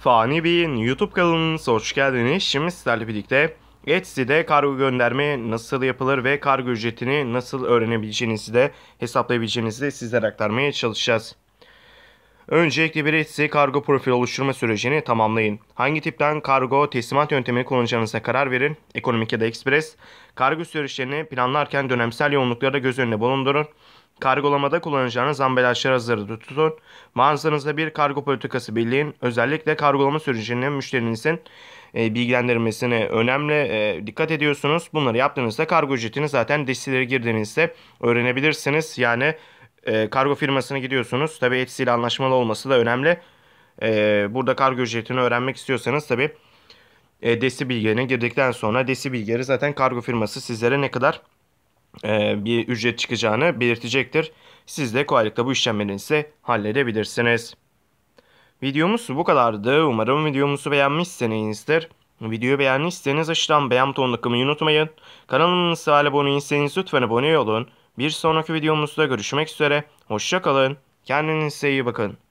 Fani Bey'in YouTube kanalınıza hoş geldiniz. Şimdi sizlerle birlikte Etsy'de kargo gönderme nasıl yapılır ve kargo ücretini nasıl öğrenebileceğinizi de hesaplayabileceğinizi de sizlere aktarmaya çalışacağız. Öncelikle bir Etsy kargo profili oluşturma sürecini tamamlayın. Hangi tipten kargo teslimat yöntemini kullanacağınıza karar verin. Ekonomik ya da ekspres. Kargo süreçlerini planlarken dönemsel yoğunlukları da göz önüne bulundurun. Kargolamada kullanacağınız ambalajları hazırda tutun. Mağazanızda bir kargo politikası belirleyin. Özellikle kargolama sürecinde müşterinizin bilgilendirmesine önemli dikkat ediyorsunuz. Bunları yaptığınızda kargo ücretini zaten listelere girdiğinizde öğrenebilirsiniz. Yani kargo firmasına gidiyorsunuz. Tabi Etsy ile anlaşmalı olması da önemli. Burada kargo ücretini öğrenmek istiyorsanız tabi DESİ bilgilerine girdikten sonra DESİ bilgileri zaten kargo firması sizlere ne kadar bir ücret çıkacağını belirtecektir. Siz de kolaylıkla bu işlemlerinizi halledebilirsiniz. Videomuz bu kadardı. Umarım videomuzu beğenmişsinizdir. Videoyu beğendiyseniz aşağıdan beğen butonuna tıklamayı unutmayın. Kanalımıza abone değilseniz lütfen abone olun. Bir sonraki videomuzda görüşmek üzere. Hoşça kalın. Kendinize iyi bakın.